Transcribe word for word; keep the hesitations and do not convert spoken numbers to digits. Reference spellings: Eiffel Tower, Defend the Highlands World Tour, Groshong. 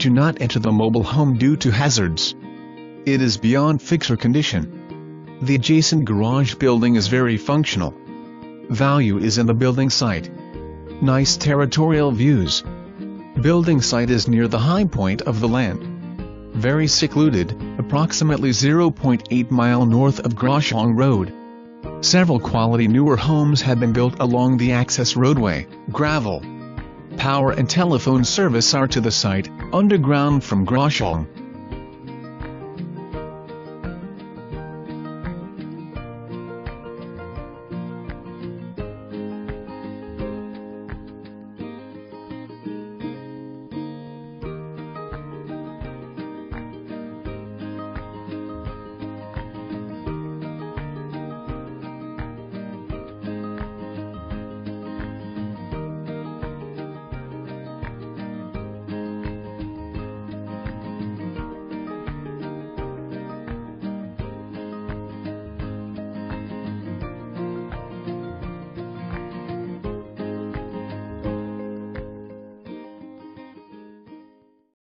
do not enter the mobile home due to hazards. It is beyond fixer condition. The adjacent garage building is very functional. Value is in the building site. Nice territorial views. Building site is near the high point of the land. Very secluded, approximately zero point eight mile north of Groshong Road. Several quality newer homes have been built along the access roadway. Gravel, power and telephone service are to the site, underground from Groshong.